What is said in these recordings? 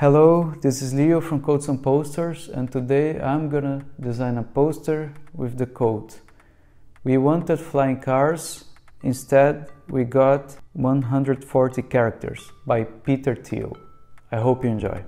Hello, this is Leo from Quotes on Posters, and today I'm gonna design a poster with the quote. We wanted flying cars, instead we got 140 characters by Peter Thiel. I hope you enjoy.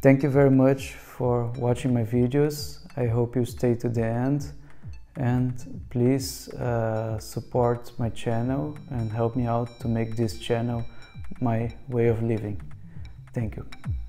Thank you very much for watching my videos. I hope you stay to the end, and please support my channel and help me out to make this channel my way of living. Thank you.